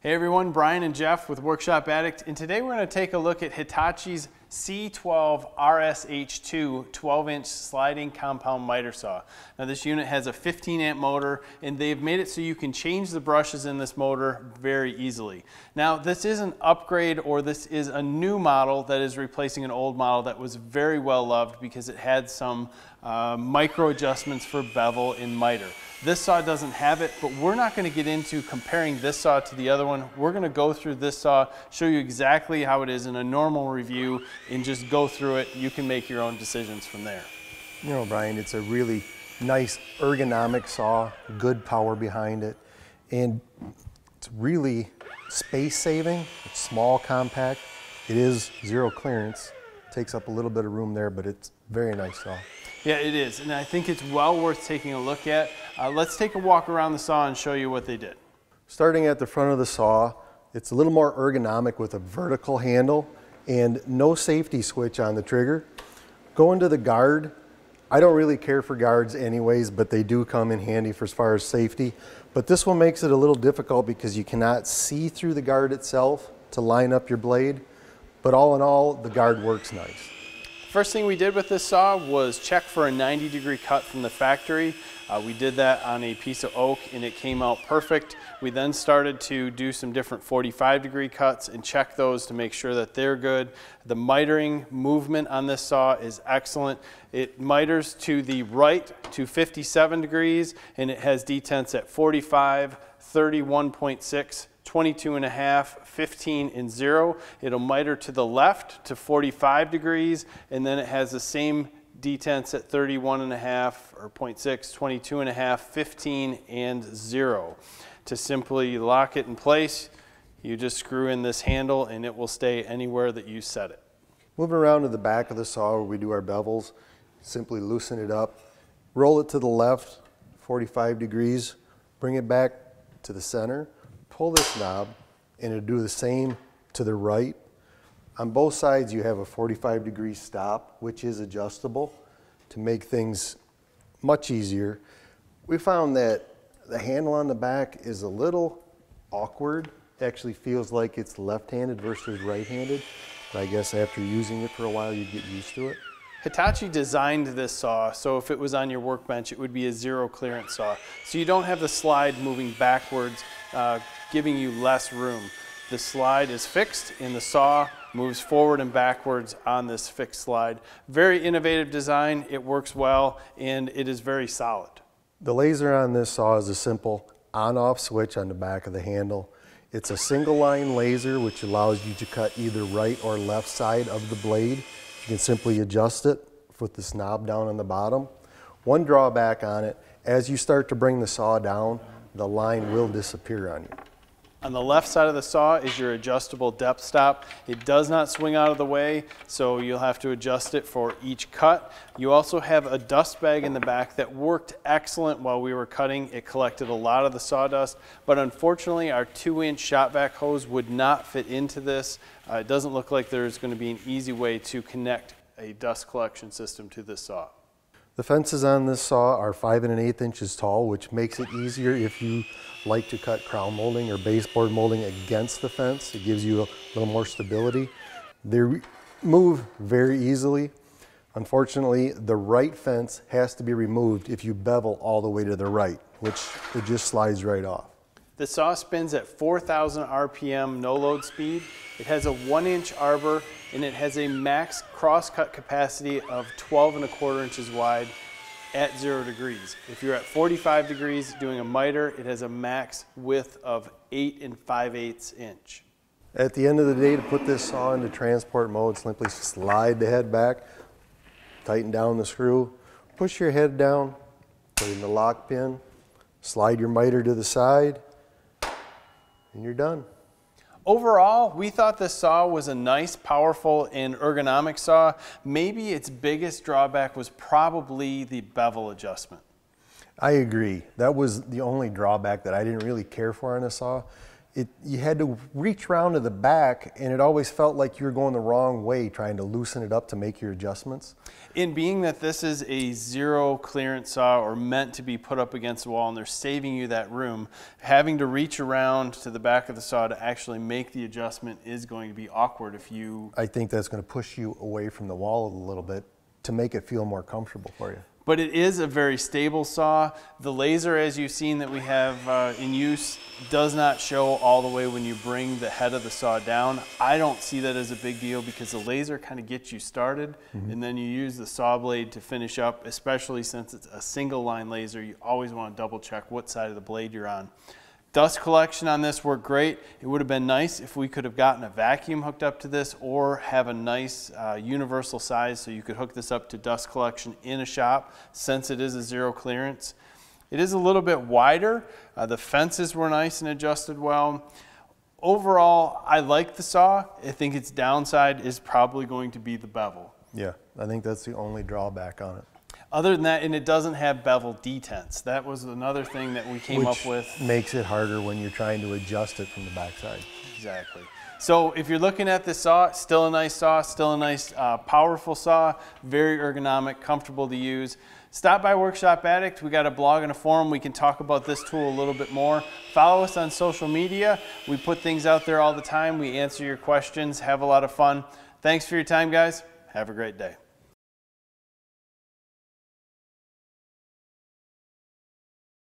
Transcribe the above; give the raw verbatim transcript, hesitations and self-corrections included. Hey everyone, Brian and Jeff with Workshop Addict, and today we're going to take a look at Hitachi's C twelve R S H two twelve inch sliding compound miter saw. Now this unit has a fifteen amp motor, and they've made it so you can change the brushes in this motor very easily. Now this is an upgrade, or this is a new model that is replacing an old model that was very well loved because it had some uh, micro adjustments for bevel and miter. This saw doesn't have it, but we're not going to get into comparing this saw to the other one. We're going to go through this saw, show you exactly how it is in a normal review, and just go through it. You can make your own decisions from there. You know, Brian, it's a really nice ergonomic saw, good power behind it, and it's really space saving. It's small, compact. It is zero clearance. Takes up a little bit of room there, but it's very nice saw. Yeah, it is, and I think it's well worth taking a look at. Uh, let's take a walk around the saw and show you what they did. Starting at the front of the saw, it's a little more ergonomic with a vertical handle and no safety switch on the trigger. Going to the guard, I don't really care for guards anyways, but they do come in handy for as far as safety. But this one makes it a little difficult because you cannot see through the guard itself to line up your blade. But all in all, the guard works nice. First thing we did with this saw was check for a ninety degree cut from the factory. Uh, we did that on a piece of oak and it came out perfect. We then started to do some different forty-five degree cuts and check those to make sure that they're good. The mitering movement on this saw is excellent. It miters to the right to fifty-seven degrees, and it has detents at forty-five, thirty-one point six, twenty-two and a half, fifteen, and zero. It'll miter to the left to forty-five degrees, and then it has the same detents at thirty-one and a half or point six, twenty-two and a half, fifteen, and zero. To simply lock it in place, you just screw in this handle and it will stay anywhere that you set it. Moving around to the back of the saw where we do our bevels, simply loosen it up, roll it to the left, forty-five degrees, bring it back to the center, pull this knob, and it'll do the same to the right. On both sides you have a forty-five degree stop, which is adjustable to make things much easier. We found that the handle on the back is a little awkward. It actually feels like it's left-handed versus right-handed, but I guess after using it for a while you get used to it. Hitachi designed this saw so if it was on your workbench it would be a zero clearance saw, so you don't have the slide moving backwards, uh, giving you less room. The slide is fixed and the saw moves forward and backwards on this fixed slide. Very innovative design, it works well, and it is very solid. The laser on this saw is a simple on-off switch on the back of the handle. It's a single line laser which allows you to cut either right or left side of the blade. You can simply adjust it with this knob down on the bottom. One drawback on it, as you start to bring the saw down, the line will disappear on you. On the left side of the saw is your adjustable depth stop. It does not swing out of the way, so you'll have to adjust it for each cut. You also have a dust bag in the back that worked excellent while we were cutting. It collected a lot of the sawdust, but unfortunately our two inch shop vac hose would not fit into this. Uh, it doesn't look like there's going to be an easy way to connect a dust collection system to this saw. The fences on this saw are five and an eighth inches tall, which makes it easier if you like to cut crown molding or baseboard molding against the fence. It gives you a little more stability. They move very easily. Unfortunately, the right fence has to be removed if you bevel all the way to the right, which it just slides right off. The saw spins at four thousand R P M no load speed. It has a one inch arbor, and it has a max cross-cut capacity of twelve and a quarter inches wide at zero degrees. If you're at forty-five degrees doing a miter, it has a max width of eight and five eighths inch. At the end of the day, to put this saw into transport mode, simply slide the head back, tighten down the screw, push your head down, put in the lock pin, slide your miter to the side, and you're done. Overall, we thought this saw was a nice, powerful, and ergonomic saw. Maybe its biggest drawback was probably the bevel adjustment. I agree. That was the only drawback that I didn't really care for on a saw. it, you had to reach around to the back, and it always felt like you were going the wrong way trying to loosen it up to make your adjustments. And being that this is a zero clearance saw or meant to be put up against the wall and they're saving you that room, having to reach around to the back of the saw to actually make the adjustment is going to be awkward if you... I think that's going to push you away from the wall a little bit to make it feel more comfortable for you. But it is a very stable saw. The laser, as you've seen that we have uh, in use, does not show all the way when you bring the head of the saw down. I don't see that as a big deal because the laser kind of gets you started, mm-hmm. and then you use the saw blade to finish up, especially since it's a single line laser. You always want to double check what side of the blade you're on. Dust collection on this worked great. It would have been nice if we could have gotten a vacuum hooked up to this, or have a nice uh, universal size so you could hook this up to dust collection in a shop, since it is a zero clearance. It is a little bit wider. Uh, the fences were nice and adjusted well. Overall, I like the saw. I think its downside is probably going to be the bevel. Yeah, I think that's the only drawback on it. Other than that, and it doesn't have bevel detents. That was another thing that we came up with. Which makes it harder when you're trying to adjust it from the backside. Exactly. So if you're looking at this saw, still a nice saw, still a nice uh, powerful saw, very ergonomic, comfortable to use. Stop by Workshop Addict. We got a blog and a forum. We can talk about this tool a little bit more. Follow us on social media. We put things out there all the time. We answer your questions, have a lot of fun. Thanks for your time, guys. Have a great day.